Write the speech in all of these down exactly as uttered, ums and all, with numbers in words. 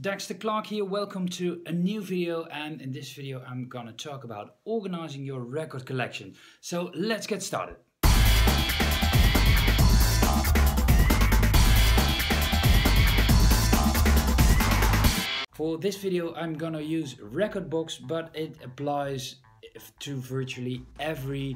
Dexxter Clark here, welcome to a new video, and in this video I'm gonna talk about organizing your record collection. So let's get started. For this video I'm gonna use Rekordbox, but it applies to virtually every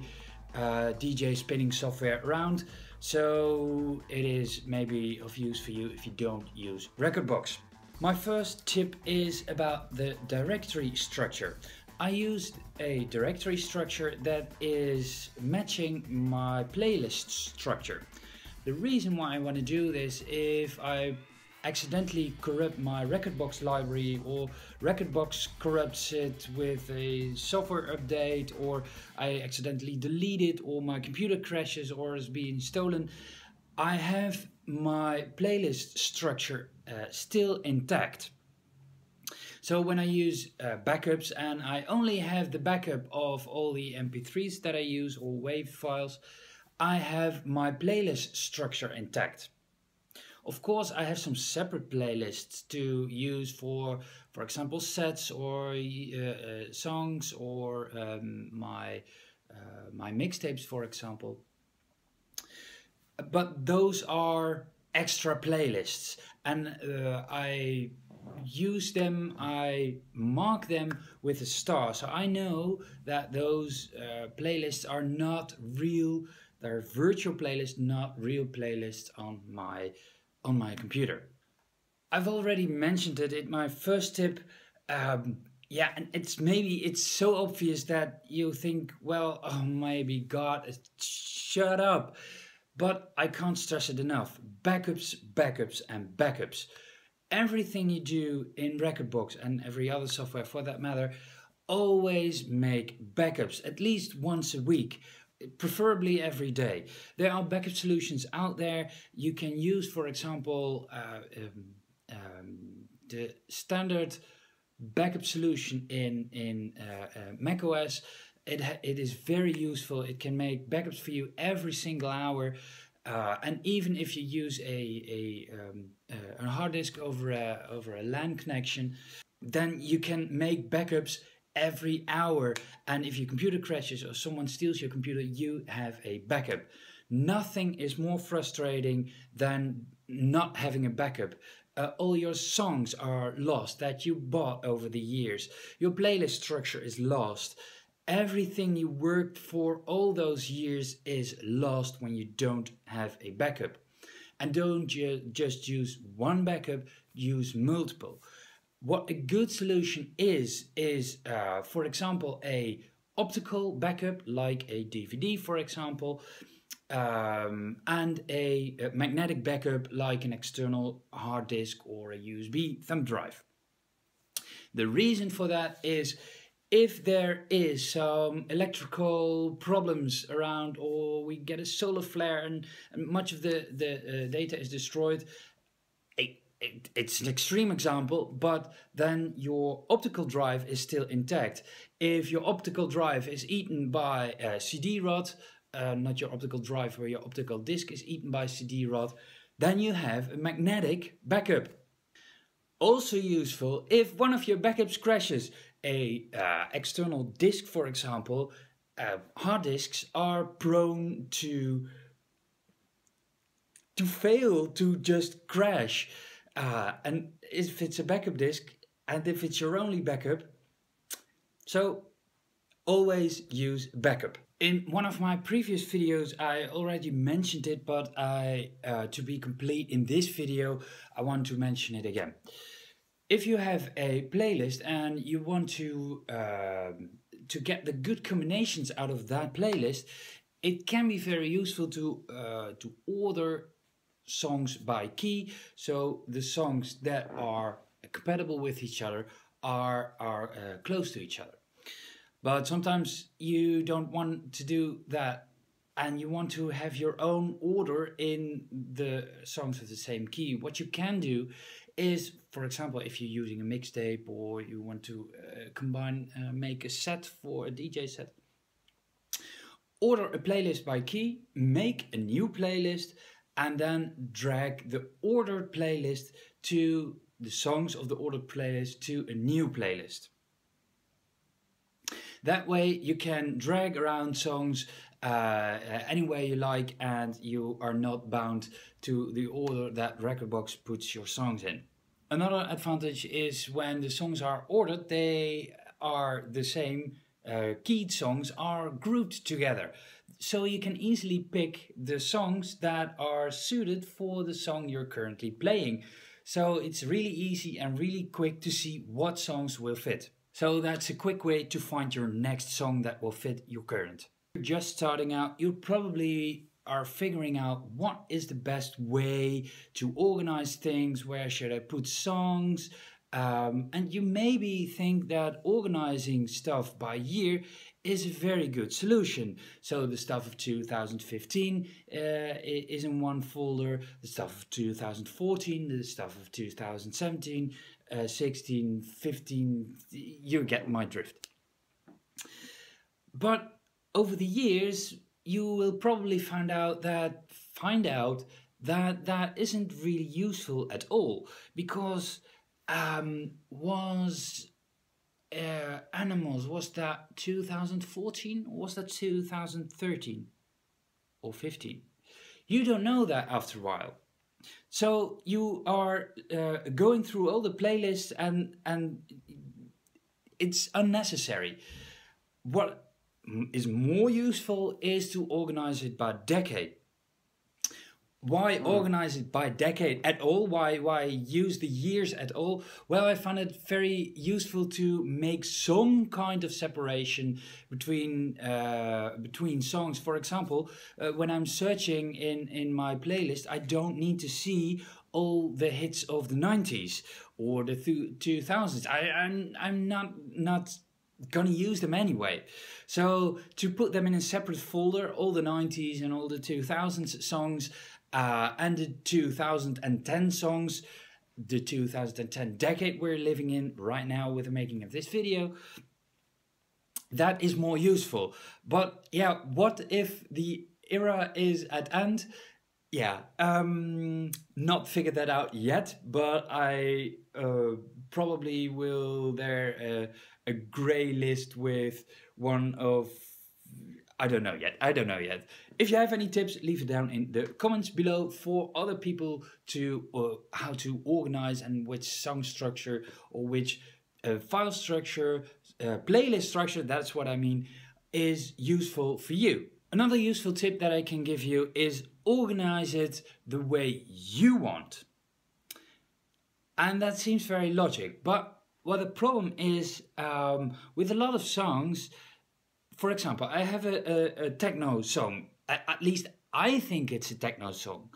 Uh, D J spinning software around, so it is maybe of use for you if you don't use Rekordbox. My first tip is about the directory structure. I used a directory structure that is matching my playlist structure. The reason why I want to do this, if I accidentally corrupt my Rekordbox library, or Rekordbox corrupts it with a software update, or I accidentally delete it, or my computer crashes or is being stolen, I have my playlist structure uh, still intact. So when I use uh, backups, and I only have the backup of all the M P threes that I use or WAV files, I have my playlist structure intact. Of course, I have some separate playlists to use for, for example, sets or uh, uh, songs, or um, my, uh, my mixtapes, for example. But those are extra playlists, and uh, I use them, I mark them with a star. So I know that those uh, playlists are not real, they're virtual playlists, not real playlists on my on my computer. I've already mentioned it in my first tip. Um, yeah, and it's maybe it's so obvious that you think, well, oh, maybe God, shut up. But I can't stress it enough. Backups, backups, and backups. Everything you do in Rekordbox, and every other software for that matter, always make backups at least once a week. Preferably every day. There are backup solutions out there. You can use, for example, uh, um, um, the standard backup solution in in uh, uh, macOS. It it is very useful. It can make backups for you every single hour. Uh, and even if you use a a, um, uh, a hard disk over a over a LAN connection, then you can make backups every hour, and if your computer crashes or someone steals your computer, you have a backup. Nothing is more frustrating than not having a backup. Uh, all your songs are lost that you bought over the years. Your playlist structure is lost. Everything you worked for all those years is lost when you don't have a backup. And don't ju- just use one backup, use multiple. What a good solution is, is uh, for example, a optical backup, like a D V D, for example, um, and a, a magnetic backup, like an external hard disk or a U S B thumb drive. The reason for that is if there is some electrical problems around, or we get a solar flare and, and much of the, the uh, data is destroyed, a, It, it's an extreme example, but then your optical drive is still intact. If your optical drive is eaten by a C D rot, uh, not your optical drive, where your optical disc is eaten by C D rot, then you have a magnetic backup. Also useful if one of your backups crashes, a uh, external disc, for example. Uh, hard disks are prone to to fail, to just crash. Uh, and if it's a backup disk, and if it's your only backup, so always use backup. In one of my previous videos, I already mentioned it, but I, uh, to be complete in this video, I want to mention it again. If you have a playlist and you want to uh, to get the good combinations out of that playlist, it can be very useful to uh, to order songs by key, so the songs that are compatible with each other are are uh, close to each other. But sometimes you don't want to do that, and you want to have your own order in the songs of the same key. What you can do is, for example, if you're using a mixtape, or you want to uh, combine, uh, make a set for a D J set, order a playlist by key, make a new playlist, and then drag the ordered playlist to the songs of the ordered playlist to a new playlist. That way you can drag around songs uh, any way you like, and you are not bound to the order that Rekordbox puts your songs in. Another advantage is when the songs are ordered, they are the same uh, keyed songs are grouped together. So you can easily pick the songs that are suited for the song you're currently playing. So it's really easy and really quick to see what songs will fit. So that's a quick way to find your next song that will fit your current. If you're just starting out, you probably are figuring out what is the best way to organize things, where should I put songs, um, and you maybe think that organizing stuff by year is a very good solution. So the stuff of two thousand fifteen uh, is in one folder, the stuff of two thousand fourteen, the stuff of two thousand seventeen, uh, sixteen, fifteen, you get my drift. But over the years, you will probably find out that find out that that isn't really useful at all, because um, was uh, Animals, was that two thousand fourteen or was that two thousand thirteen or fifteen? You don't know that after a while. So you are uh, going through all the playlists, and and it's unnecessary. What is more useful is to organize it by decade. Why organize it by decade at all? Why, why use the years at all? Well, I find it very useful to make some kind of separation between, uh, between songs. For example, uh, when I'm searching in, in my playlist, I don't need to see all the hits of the nineties or the two thousands. I, I'm, I'm not... not gonna use them anyway. So to put them in a separate folder, all the nineties and all the two thousands songs, uh, and the two thousand ten songs, the two thousand ten decade we're living in right now with the making of this video, that is more useful. But yeah, what if the era is at end? Yeah, um, not figured that out yet, but I uh, probably will there... Uh, a grey list with one of... I don't know yet, I don't know yet. If you have any tips, leave it down in the comments below for other people to uh, how to organize and which song structure or which uh, file structure, uh, playlist structure, that's what I mean, is useful for you. Another useful tip that I can give you is organize it the way you want. And that seems very logic, but well, the problem is um, with a lot of songs. For example, I have a, a, a techno song. At, at least I think it's a techno song,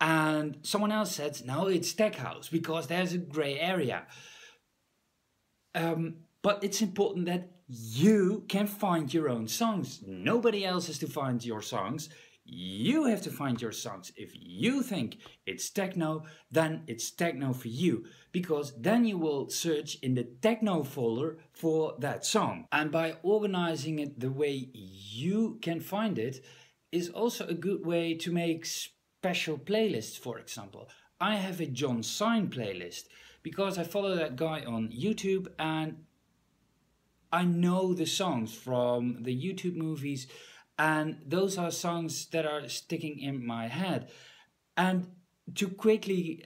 and someone else says no, it's tech house because there's a grey area. Um, but it's important that you can find your own songs. Nobody else has to find your songs. You have to find your songs. If you think it's techno, then it's techno for you, because then you will search in the techno folder for that song. And by organizing it the way you can find it is also a good way to make special playlists. For example, I have a Jon Sine playlist because I follow that guy on YouTube, and I know the songs from the YouTube movies, and those are songs that are sticking in my head. And to quickly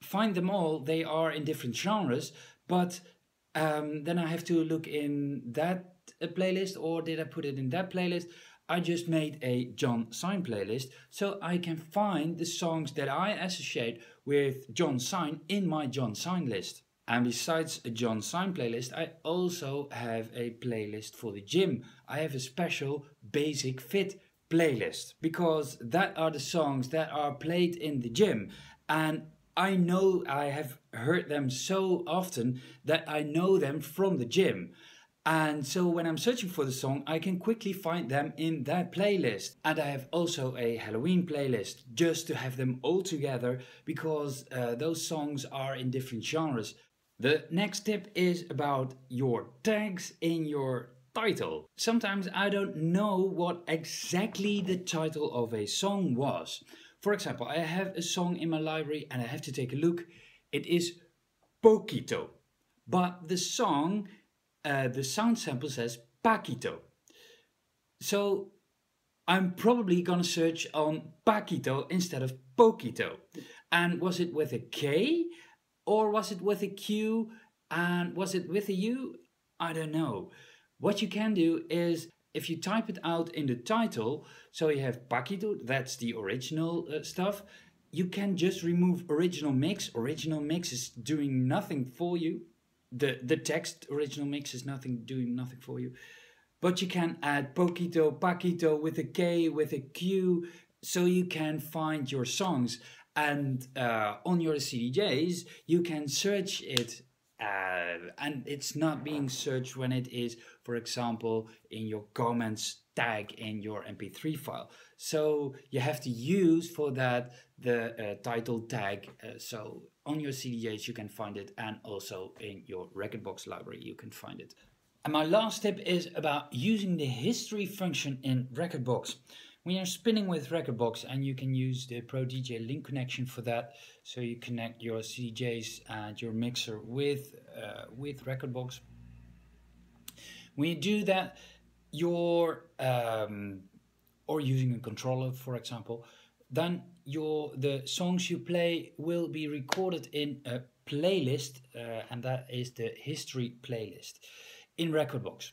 find them all, they are in different genres, but um, then I have to look in that uh, playlist, or did I put it in that playlist? I just made a Jon Sine playlist, so I can find the songs that I associate with Jon Sine in my Jon Sine list. And besides a Jon Sine playlist, I also have a playlist for the gym. I have a special Basic Fit playlist, because that are the songs that are played in the gym. And I know I have heard them so often that I know them from the gym. And so when I'm searching for the song, I can quickly find them in that playlist. And I have also a Halloween playlist just to have them all together, because uh, those songs are in different genres. The next tip is about your tags in your title. Sometimes I don't know what exactly the title of a song was. For example, I have a song in my library and I have to take a look. It is poquito. But the song, uh, the sound sample says Paquito. So I'm probably gonna search on Paquito instead of poquito. And was it with a K or was it with a Q and was it with a U? I don't know. What you can do is, if you type it out in the title, so you have Paquito, that's the original uh, stuff, you can just remove original mix. Original mix is doing nothing for you. The, the text original mix is nothing doing nothing for you. But you can add Poquito, Paquito with a K, with a Q, so you can find your songs. And uh, on your C D J's, you can search it. Uh, and it's not being searched when it is, for example, in your comments tag in your M P three file. So you have to use for that the uh, title tag. Uh, so on your C D J's you can find it, and also in your Rekordbox library you can find it. And my last tip is about using the history function in Rekordbox. When you're spinning with Rekordbox, and you can use the Pro D J Link connection for that, so you connect your C D J's and your mixer with uh, with Rekordbox. When you do that, your um, or using a controller, for example, then your the songs you play will be recorded in a playlist, uh, and that is the history playlist in Rekordbox.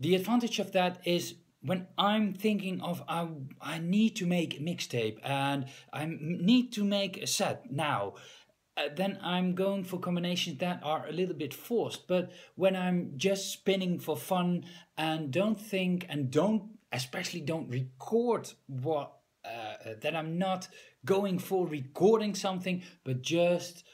The advantage of that is, when I'm thinking of I, I need to make a mixtape and I need to make a set now, uh, then I'm going for combinations that are a little bit forced. But when I'm just spinning for fun and don't think and don't, especially don't record what, uh, that I'm not going for recording something, but just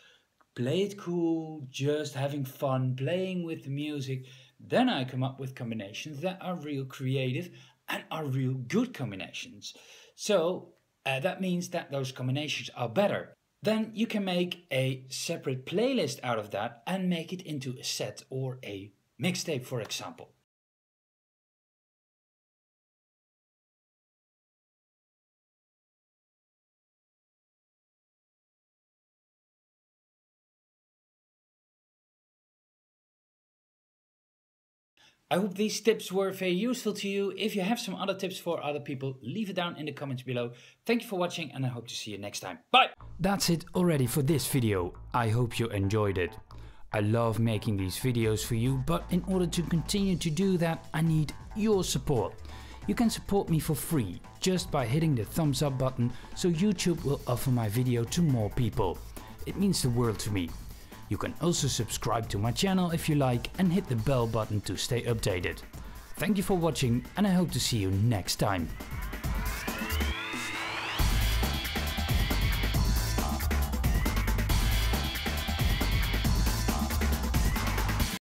play it cool, just having fun, playing with the music, then I come up with combinations that are real creative and are real good combinations. So uh, that means that those combinations are better. Then you can make a separate playlist out of that and make it into a set or a mixtape, for example. I hope these tips were very useful to you. If you have some other tips for other people, leave it down in the comments below. Thank you for watching, and I hope to see you next time. Bye! That's it already for this video. I hope you enjoyed it. I love making these videos for you, but in order to continue to do that, I need your support. You can support me for free, just by hitting the thumbs up button, so YouTube will offer my video to more people. It means the world to me. You can also subscribe to my channel if you like and hit the bell button to stay updated. Thank you for watching, and I hope to see you next time.